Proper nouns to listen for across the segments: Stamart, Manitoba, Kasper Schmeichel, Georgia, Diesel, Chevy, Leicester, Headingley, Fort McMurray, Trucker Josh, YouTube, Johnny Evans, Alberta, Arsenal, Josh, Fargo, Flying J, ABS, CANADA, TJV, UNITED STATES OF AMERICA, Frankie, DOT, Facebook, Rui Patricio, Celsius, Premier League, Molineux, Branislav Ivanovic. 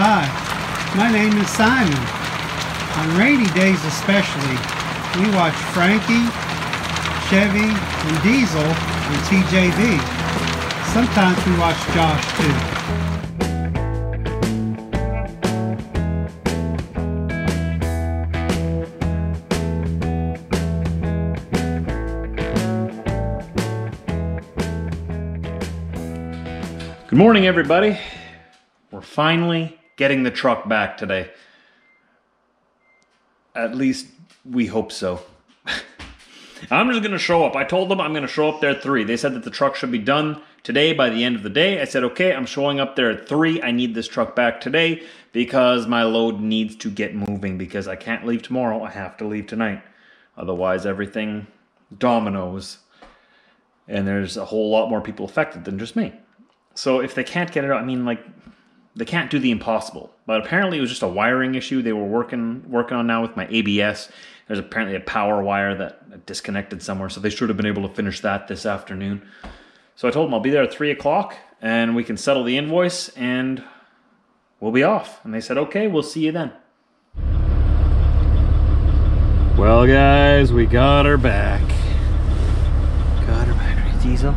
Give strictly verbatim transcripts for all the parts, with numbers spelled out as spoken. Hi, my name is Simon. On rainy days especially, we watch Frankie, Chevy, and Diesel on T J V. Sometimes we watch Josh too. Good morning, everybody. We're finally getting the truck back today. At least we hope so. I'm just gonna show up. I told them I'm gonna show up there at three. They said that the truck should be done today by the end of the day. I said, okay, I'm showing up there at three. I need this truck back today because my load needs to get moving because I can't leave tomorrow. I have to leave tonight. Otherwise, everything dominoes. And there's a whole lot more people affected than just me. So if they can't get it out, I mean, like, they can't do the impossible. But apparently it was just a wiring issue they were working working on now with my A B S. There's apparently a power wire that disconnected somewhere, so they should have been able to finish that this afternoon. So I told them I'll be there at three o'clock, and we can settle the invoice, and we'll be off. And they said, okay, we'll see you then. Well, guys, we got her back. Got her back, Diesel.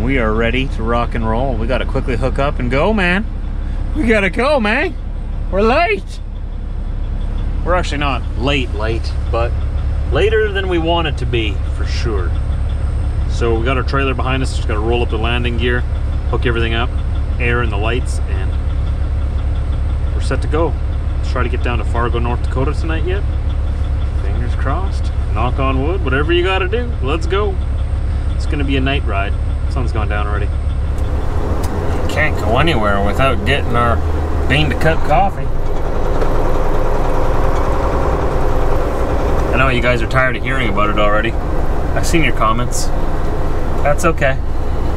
We are ready to rock and roll. We gotta quickly hook up and go, man. We gotta go, man. We're late. We're actually not late, late, but later than we want it to be, for sure. So we got our trailer behind us. Just gotta roll up the landing gear, hook everything up, air and the lights, and we're set to go. Let's try to get down to Fargo, North Dakota tonight yet. Fingers crossed. Knock on wood. Whatever you gotta do, let's go. It's gonna be a night ride. Sun's gone down already. Can't go anywhere without getting our bean to cup coffee. I know you guys are tired of hearing about it already. I've seen your comments. That's okay.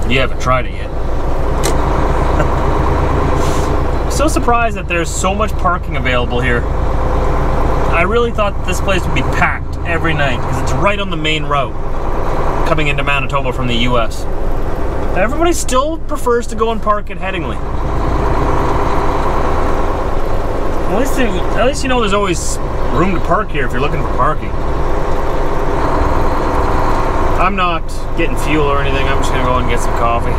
You haven't tried it yet. I'm so surprised that there's so much parking available here. I really thought this place would be packed every night because it's right on the main road coming into Manitoba from the U S Everybody still prefers to go and park at Headingley. At least, they, at least you know there's always room to park here if you're looking for parking. I'm not getting fuel or anything. I'm just gonna go and get some coffee.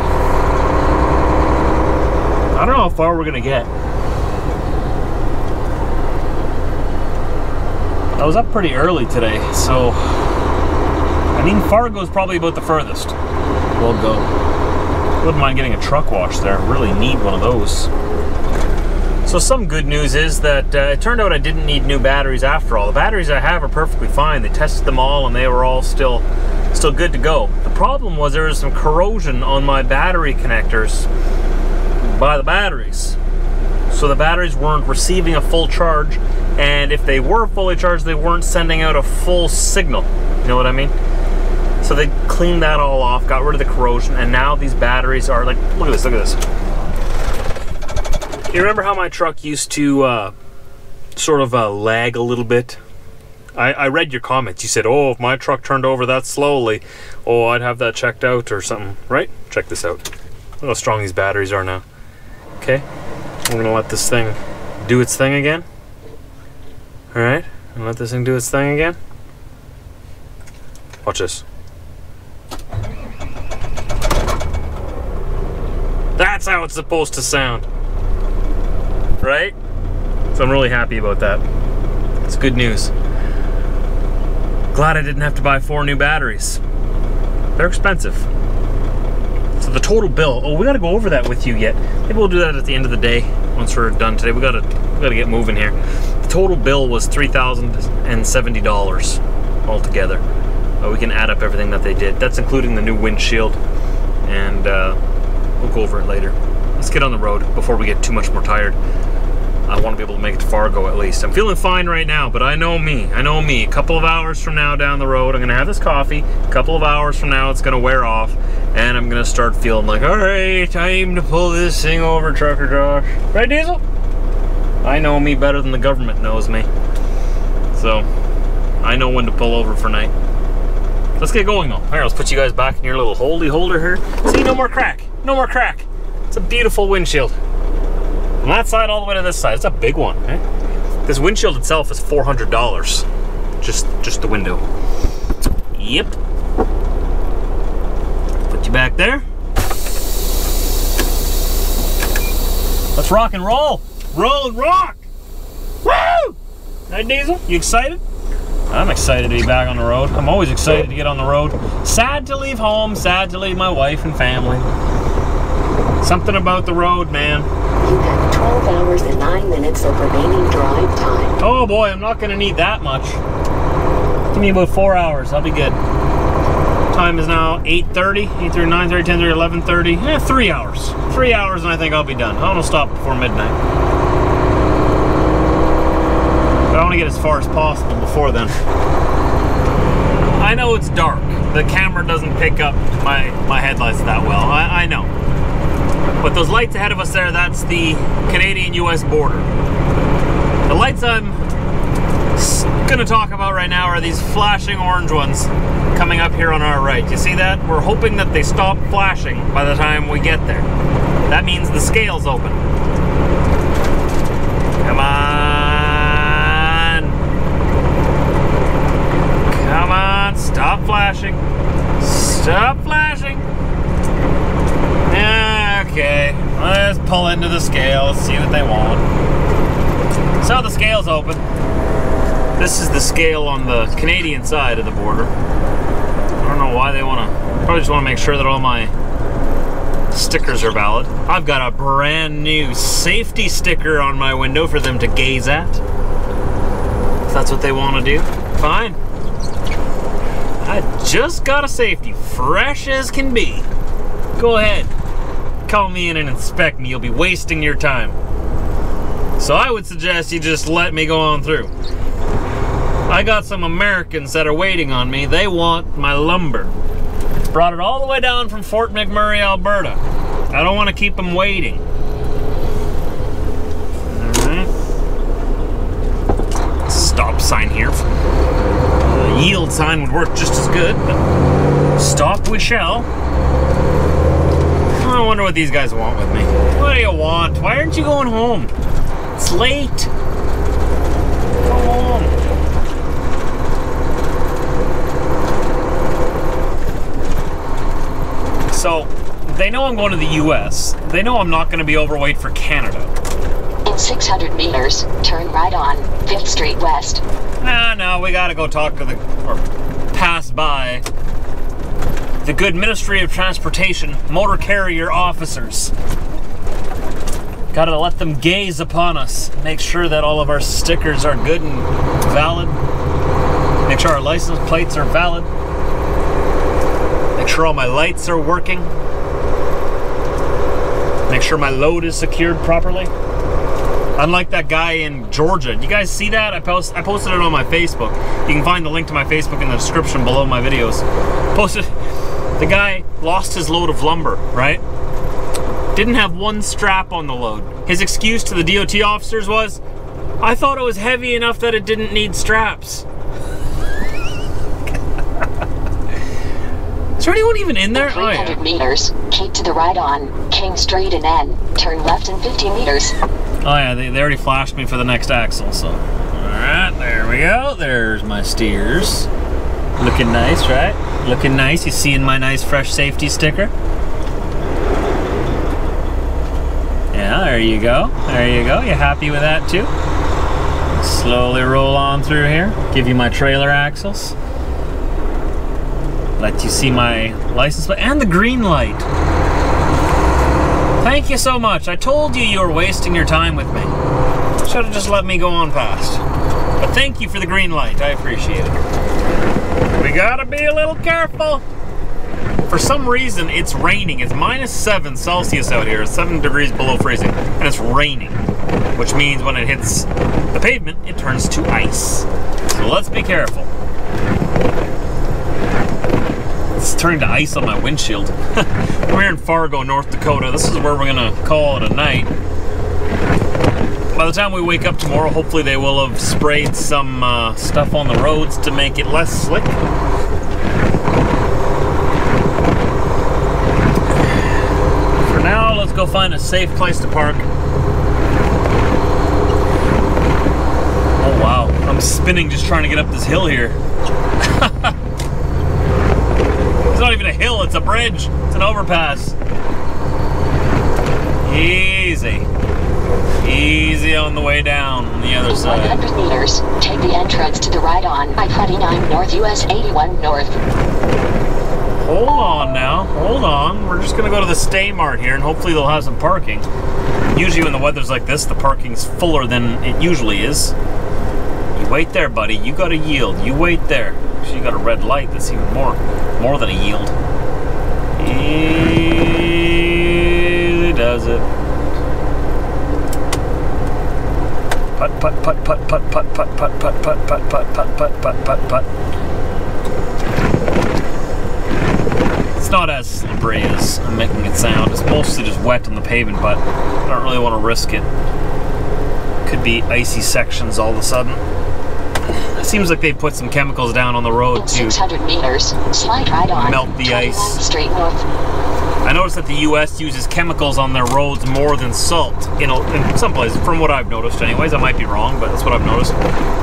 I don't know how far we're gonna get. I was up pretty early today, so I mean Fargo's probably about the furthest we'll go. Wouldn't mind getting a truck wash there. Really need one of those. So some good news is that uh, it turned out I didn't need new batteries after all. The batteries I have are perfectly fine. They tested them all and they were all still still good to go. The problem was there was some corrosion on my battery connectors by the batteries. So the batteries weren't receiving a full charge, and if they were fully charged, they weren't sending out a full signal. You know what I mean? So they cleaned that all off, got rid of the corrosion, and now these batteries are like, look at this, look at this. You remember how my truck used to uh, sort of uh, lag a little bit? I, I read your comments. You said, oh, if my truck turned over that slowly, oh, I'd have that checked out or something, right? Check this out. Look how strong these batteries are now. Okay, we're gonna let this thing do its thing again. All right, and let this thing do its thing again. Watch this. That's how it's supposed to sound, right? So I'm really happy about that. It's good news. Glad I didn't have to buy four new batteries. They're expensive. So the total bill, oh, we gotta go over that with you yet. Maybe we'll do that at the end of the day once we're done today. We gotta, we gotta get moving here. The total bill was three thousand seventy dollars altogether. Uh, we can add up everything that they did. That's including the new windshield and uh, we'll go over it later. Let's get on the road before we get too much more tired. I want to be able to make it to Fargo at least. I'm feeling fine right now, but I know me. I know me. A couple of hours from now down the road, I'm going to have this coffee. A couple of hours from now, it's going to wear off. And I'm going to start feeling like, all right, time to pull this thing over, Trucker Josh. Right, Diesel? I know me better than the government knows me. So, I know when to pull over for night. Let's get going, though. All right, let's put you guys back in your little holdy holder here. See, no more crack. No more crack. It's a beautiful windshield. From that side all the way to this side. It's a big one, okay? This windshield itself is four hundred dollars. Just, just the window. Yep. Put you back there. Let's rock and roll. Roll and rock. Woo! Right, Diesel? You excited? I'm excited to be back on the road. I'm always excited to get on the road. Sad to leave home, sad to leave my wife and family. Something about the road, man. You have twelve hours and nine minutes of remaining drive time. Oh boy, I'm not gonna need that much. Give me about four hours, I'll be good. Time is now eight thirty, eight thirty, nine thirty, ten thirty, eleven thirty, eh, three hours. Three hours and I think I'll be done. I don't stop before midnight. But I want to get as far as possible before then. I know it's dark. The camera doesn't pick up my, my headlights that well. I, I know. But those lights ahead of us there, that's the Canadian U S border. The lights I'm going to talk about right now are these flashing orange ones coming up here on our right. You see that? We're hoping that they stop flashing by the time we get there. That means the scale's open. Come on. Come on, stop flashing. Stop flashing. Okay, let's pull into the scale, let's see what they want. So the scale's open. This is the scale on the Canadian side of the border. I don't know why they wanna, probably just wanna make sure that all my stickers are valid. I've got a brand new safety sticker on my window for them to gaze at. If that's what they wanna do, fine. I just got a safety, fresh as can be. Go ahead, call me in and inspect me. You'll be wasting your time. So I would suggest you just let me go on through. I got some Americans that are waiting on me. They want my lumber. Brought it all the way down from Fort McMurray, Alberta. I don't want to keep them waiting. All right. Stop sign here. Yield sign would work just as good, but stop we shall. I wonder what these guys want with me. What do you want? Why aren't you going home? It's late. Go home. So, they know I'm going to the U S. They know I'm not going to be overweight for Canada. In six hundred meters, turn right on fifth street West. Ah, no, we gotta go talk to the, or pass by, the good Ministry of Transportation motor carrier officers. Gotta let them gaze upon us. Make sure that all of our stickers are good and valid. Make sure our license plates are valid. Make sure all my lights are working. Make sure my load is secured properly. Unlike that guy in Georgia. Do you guys see that? I post, I posted it on my Facebook. You can find the link to my Facebook in the description below my videos. Posted, the guy lost his load of lumber, right? Didn't have one strap on the load. His excuse to the D O T officers was, I thought it was heavy enough that it didn't need straps. Is there anyone even in there? three hundred meters, keep to the right on King Street and then turn left in fifty meters. Oh yeah, they, they already flashed me for the next axle, so. All right, there we go. There's my steers. Looking nice, right? Looking nice. You seeing my nice fresh safety sticker? Yeah, there you go. There you go. You happy with that too? Slowly roll on through here. Give you my trailer axles. Let you see my license plate and the green light. Thank you so much. I told you you were wasting your time with me. Should have just let me go on past. But thank you for the green light. I appreciate it. We gotta be a little careful. For some reason, it's raining. It's minus seven Celsius out here. It's seven degrees below freezing. And it's raining. Which means when it hits the pavement, it turns to ice. So let's be careful. It's turning to ice on my windshield. We're here in Fargo, North Dakota. This is where we're gonna call it a night. By the time we wake up tomorrow, hopefully they will have sprayed some uh, stuff on the roads to make it less slick. For now, let's go find a safe place to park. spinning just trying to get up this hill here. It's not even a hill, it's a bridge. It's an overpass. Easy. Easy on the way down on the other side. one hundred meters, take the entrance to the right on I twenty-nine North U S eighty-one North. Hold on now, hold on. We're just gonna go to the Stamart here and hopefully they'll have some parking. Usually when the weather's like this, the parking's fuller than it usually is. You wait there, buddy, you gotta yield, you wait there. Actually, you got a red light, that's even more, more than a yield. Easy does it. Putt, putt, putt, putt, putt, putt, putt, putt, putt, putt, putt, putt, putt, putt, putt, putt. It's not as slippery as I'm making it sound. It's mostly just wet on the pavement, but I don't really want to risk it. Could be icy sections all of a sudden. It seems like they put some chemicals down on the road to six hundred meters, slide right on, melt the ice. Straight north. I noticed that the U S uses chemicals on their roads more than salt in, a, in some places, from what I've noticed anyways. I might be wrong, but that's what I've noticed.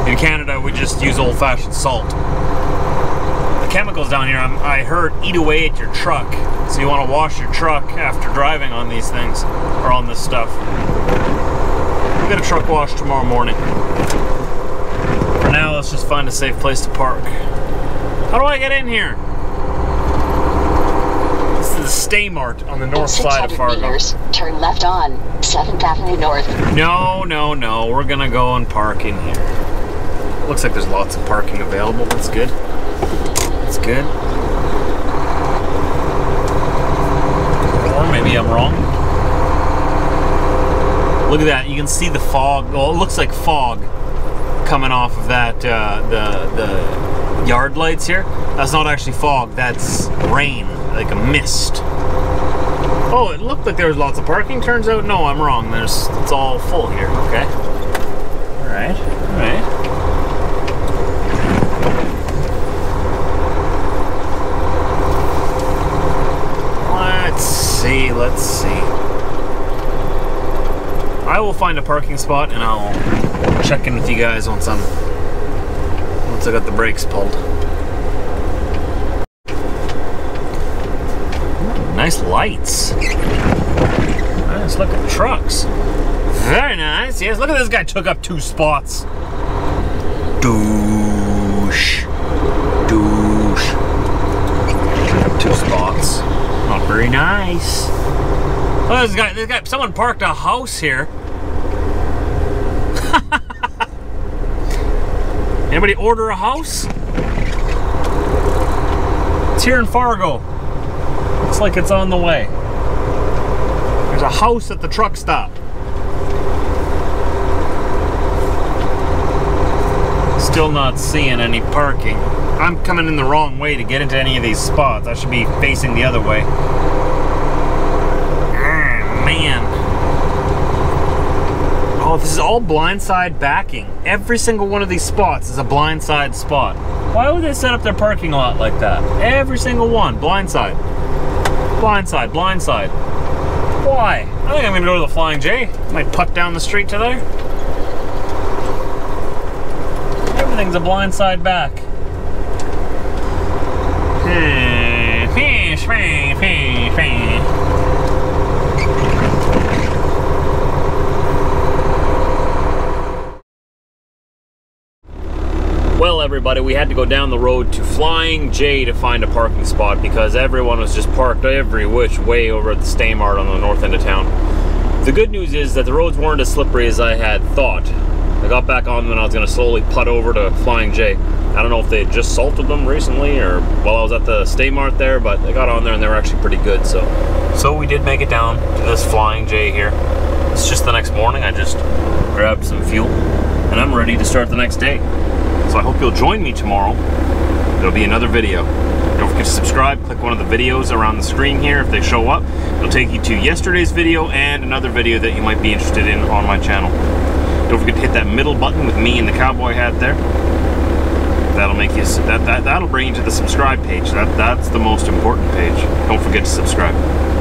In Canada, we just use old-fashioned salt. The chemicals down here, I'm, I heard, eat away at your truck. So you want to wash your truck after driving on these things, or on this stuff. We'll get a truck wash tomorrow morning. For now, let's just find a safe place to park. How do I get in here? This is the Stamart on the north side of Fargo. Meters, turn left on seventh Avenue North. No, no, no. We're gonna go and park in here. Looks like there's lots of parking available. That's good. That's good. Or maybe I'm wrong. Look at that. You can see the fog. Well, it looks like fog coming off of that uh, the the yard lights here. That's not actually fog. That's rain. Like a mist. Oh, it looked like there was lots of parking. Turns out, no, I'm wrong. There's, it's all full here. Okay. All right. All right. Let's see. Let's see. I will find a parking spot and I'll check in with you guys once I'm once I got the brakes pulled. Nice lights. Nice looking trucks. Very nice. Yes, look at this guy, took up two spots. Douche. Douche. Took up two spots. Not very nice. Oh, this guy, this guy, someone parked a house here. Anybody order a house? It's here in Fargo. Looks like it's on the way. There's a house at the truck stop. Still not seeing any parking. I'm coming in the wrong way to get into any of these spots. I should be facing the other way. Mm, man. Oh, this is all blindside backing. Every single one of these spots is a blindside spot. Why would they set up their parking lot like that? Every single one, blindside. Blindside, blindside. Why? I think I'm gonna go to the Flying J. Might putt down the street to there. Everything's a blindside back. Well, everybody, we had to go down the road to Flying J to find a parking spot because everyone was just parked every which way over at the Stamart on the north end of town. The good news is that the roads weren't as slippery as I had thought. I got back on them and I was going to slowly putt over to Flying J. I don't know if they had just salted them recently or while I was at the Stamart there, but I got on there and they were actually pretty good. So, so we did make it down to this Flying J here. It's just the next morning. I just grabbed some fuel and I'm ready to start the next day. So I hope you'll join me tomorrow. There'll be another video. Don't forget to subscribe, click one of the videos around the screen here if they show up. It'll take you to yesterday's video and another video that you might be interested in on my channel. Don't forget to hit that middle button with me and the cowboy hat there. That'll make you, that, that, that'll bring you to the subscribe page. That, that's the most important page. Don't forget to subscribe.